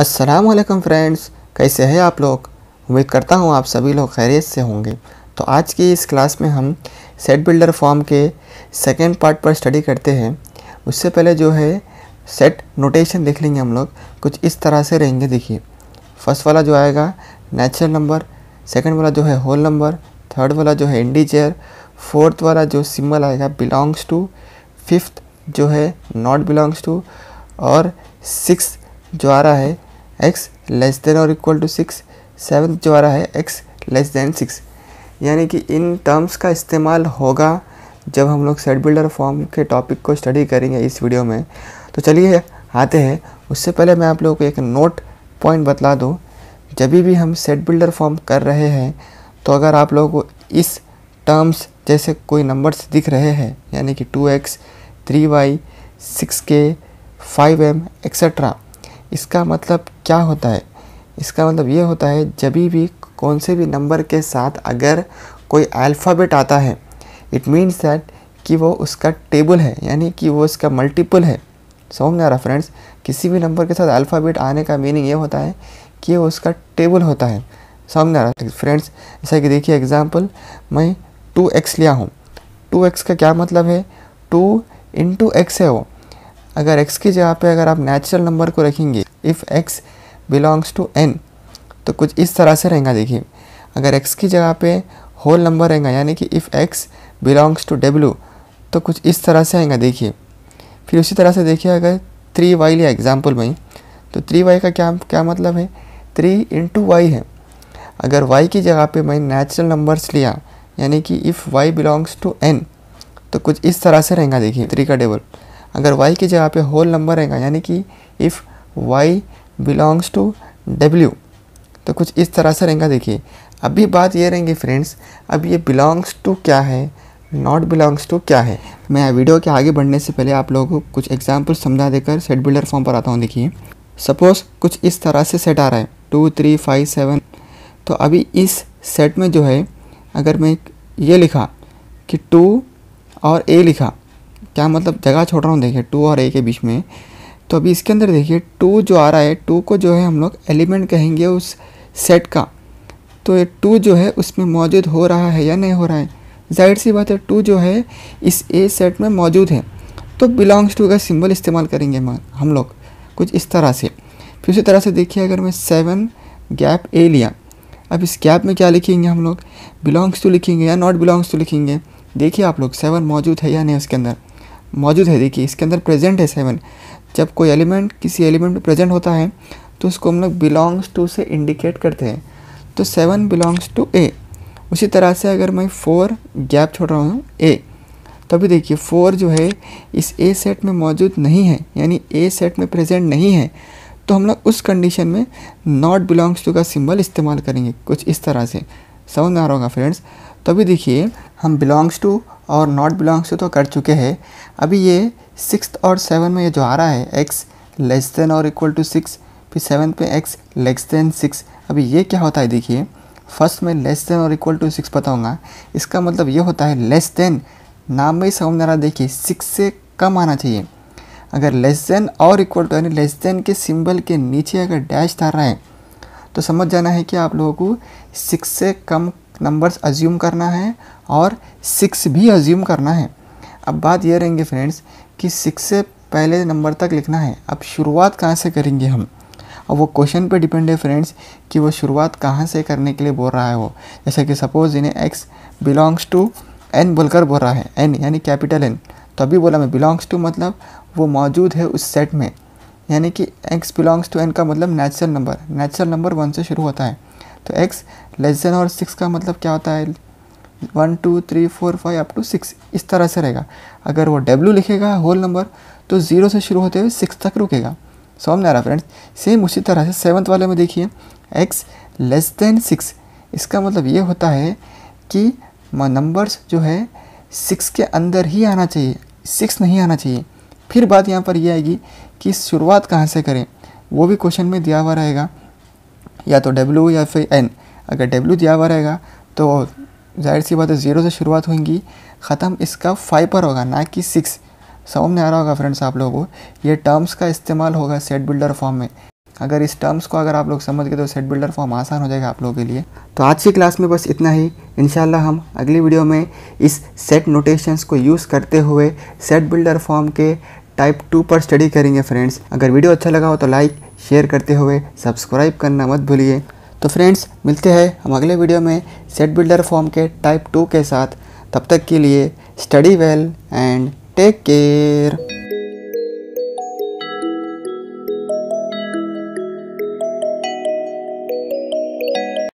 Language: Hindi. अस्सलाम वालेकुम फ्रेंड्स, कैसे हैं आप लोग। उम्मीद करता हूँ आप सभी लोग खैरियत से होंगे। तो आज की इस क्लास में हम सेट बिल्डर फॉर्म के सेकेंड पार्ट पर स्टडी करते हैं। उससे पहले जो है सेट नोटेशन देख लेंगे हम लोग। कुछ इस तरह से रहेंगे, देखिए। फर्स्ट वाला जो आएगा नेचुरल नंबर, सेकेंड वाला जो है होल नंबर, थर्ड वाला जो है इंटीजर, फोर्थ वाला जो सिंबल आएगा बिलोंग्स टू, फिफ्थ जो है नॉट बिलोंग्स टू, और सिक्स जो आ रहा है x लेस देन और इक्वल टू 6, सेवन्थ जो आ रहा है x लेस देन 6। यानी कि इन टर्म्स का इस्तेमाल होगा जब हम लोग सेट बिल्डर फॉर्म के टॉपिक को स्टडी करेंगे इस वीडियो में। तो चलिए आते हैं। उससे पहले मैं आप लोगों को एक नोट पॉइंट बतला दूं। जब भी हम सेट बिल्डर फॉर्म कर रहे हैं तो अगर आप लोगों को इस टर्म्स जैसे कोई नंबर्स दिख रहे हैं, यानी कि 2x, 3y, 6k, 5m etcetera, इसका मतलब क्या होता है? इसका मतलब ये होता है जब भी कौन से भी नंबर के साथ अगर कोई अल्फ़ाबेट आता है, इट मीन्स दैट कि वो उसका टेबल है, यानी कि वो इसका मल्टीपल है। समझ में आ रहा फ्रेंड्स? किसी भी नंबर के साथ अल्फ़ाबेट आने का मीनिंग ये होता है कि वो उसका टेबल होता है। समझ में आ रहा फ्रेंड्स? जैसा कि देखिए एग्जाम्पल, मैं 2x लिया हूँ। 2x का क्या मतलब है? 2 × x है वो। अगर x की जगह पे अगर आप नेचुरल नंबर को रखेंगे, if x belongs to n, तो कुछ इस तरह से रहेगा। देखिए, अगर x की जगह पे होल नंबर रहेगा, यानी कि if x belongs to w, तो कुछ इस तरह से आएगा। देखिए, फिर उसी तरह से देखिए, अगर 3y लिया एग्जाम्पल में, तो 3y का क्या मतलब है? 3 × y है। अगर y की जगह पे मैं नेचुरल नंबर्स लिया, यानी कि if y belongs to n, तो कुछ इस तरह से रहेगा। देखिए, 3 का टेबल। अगर y की जगह पे होल नंबर रहेगा, यानी कि if y belongs to w, तो कुछ इस तरह से रहेगा। देखिए, अभी बात ये रहेंगी फ्रेंड्स, अब ये बिलोंग्स टू क्या है, नॉट बिलोंग्स टू क्या है। मैं वीडियो के आगे बढ़ने से पहले आप लोगों को कुछ एग्जाम्पल समझा देकर सेट बिल्डर फॉर्म पर आता हूँ। देखिए, सपोज़ कुछ इस तरह से सेट आ रहा है 2, 3, 5, 7। तो अभी इस सेट में जो है, अगर मैं ये लिखा कि 2 और a लिखा, क्या मतलब जगह छोड़ रहा हूँ। देखिए, 2 और a के बीच में, तो अभी इसके अंदर देखिए 2 जो आ रहा है, 2 को जो है हम लोग एलिमेंट कहेंगे उस सेट का। तो ये 2 जो है उसमें मौजूद हो रहा है या नहीं हो रहा है? जाहिर सी बात है 2 जो है इस a सेट में मौजूद है। तो बिलोंग्स टू का सिंबल इस्तेमाल करेंगे हम लोग कुछ इस तरह से। फिर उसी तरह से देखिए, अगर मैं 7 गैप a लिया, अब इस गैप में क्या लिखेंगे हम लोग? बिलोंग्स टू लिखेंगे या नॉट बिलोंग्स टू लिखेंगे? देखिए आप लोग, 7 मौजूद है या नहीं उसके अंदर? मौजूद है। देखिए, इसके अंदर प्रेजेंट है 7। जब कोई एलिमेंट किसी एलिमेंट में प्रेजेंट होता है तो उसको हम लोग बिलोंग्स टू से इंडिकेट करते हैं। तो 7 बिलोंग्स टू a। उसी तरह से अगर मैं 4 गैप छोड़ रहा हूँ a, तो अभी देखिए 4 जो है इस a सेट में मौजूद नहीं है, यानी a सेट में प्रेजेंट नहीं है। तो हम लोग उस कंडीशन में नॉट बिलोंग्स टू का सिंबल इस्तेमाल करेंगे कुछ इस तरह से। समझ में आ रहा होगा फ्रेंड्स? तो अभी देखिए, हम बिलोंग्स टू और नॉट बिलोंग्स टू तो कर चुके हैं। अभी ये 6 और 7 में ये जो आ रहा है x लेस देन और इक्वल टू 6, फिर 7 पे x लेस देन 6। अभी ये क्या होता है? देखिए, फर्स्ट में लेस देन और इक्वल टू 6 बताऊँगा। इसका मतलब ये होता है लेस देन, नाम में ही समझ आ रहा है। देखिए, 6 से कम आना चाहिए। अगर लेस देन और इक्वल टू, यानी लेस देन के सिंबल के नीचे अगर डैश आ रहा है, तो समझ जाना है कि आप लोगों को 6 से कम नंबर्स अज्यूम करना है और 6 भी अज्यूम करना है। अब बात ये रहेंगे फ्रेंड्स कि 6 से पहले नंबर तक लिखना है। अब शुरुआत कहाँ से करेंगे हम? अब वो क्वेश्चन पे डिपेंड है फ्रेंड्स कि वो शुरुआत कहाँ से करने के लिए बोल रहा है वो। जैसे कि सपोज़ इन्हें x बिलोंग्स टू n बोलकर बोल रहा है, n यानी कैपिटल N। तो अभी बोला मैं बिलोंग्स टू मतलब वो मौजूद है उस सेट में, यानी कि x बिलोंग्स टू n का मतलब नेचुरल नंबर, नेचुरल नंबर 1 से शुरू होता है। तो x लेस देन और 6 का मतलब क्या होता है? 1, 2, 3, 4, 5 up to 6 इस तरह से रहेगा। अगर वो w लिखेगा होल नंबर, तो 0 से शुरू होते हुए 6 तक रुकेगा। समझ आ रहा फ्रेंड्स? सेम उसी तरह से 7 वाले में देखिए, x लेस देन 6, इसका मतलब ये होता है कि नंबर्स जो है 6 के अंदर ही आना चाहिए, 6 नहीं आना चाहिए। फिर बात यहाँ पर यह आएगी कि शुरुआत कहाँ से करें, वो भी क्वेश्चन में दिया हुआ रहेगा, या तो w या फिर n। अगर w दिया हुआ रहेगा तो जाहिर सी बात है 0 से शुरुआत होगी, ख़त्म इसका 5 पर होगा, ना कि 6। समझ में आ रहा होगा फ्रेंड्स आप लोगों को? ये टर्म्स का इस्तेमाल होगा सेट बिल्डर फॉर्म में। अगर इस टर्म्स को अगर आप लोग समझ गए तो सेट बिल्डर फॉर्म आसान हो जाएगा आप लोगों के लिए। तो आज की क्लास में बस इतना ही। इंशाल्लाह हम अगली वीडियो में इस सेट नोटेशंस को यूज़ करते हुए सेट बिल्डर फॉर्म के टाइप 2 पर स्टडी करेंगे फ्रेंड्स। अगर वीडियो अच्छा लगा हो तो लाइक शेयर करते हुए सब्सक्राइब करना मत भूलिए। तो फ्रेंड्स मिलते हैं हम अगले वीडियो में सेट बिल्डर फॉर्म के टाइप 2 के साथ। तब तक के लिए study well and take care.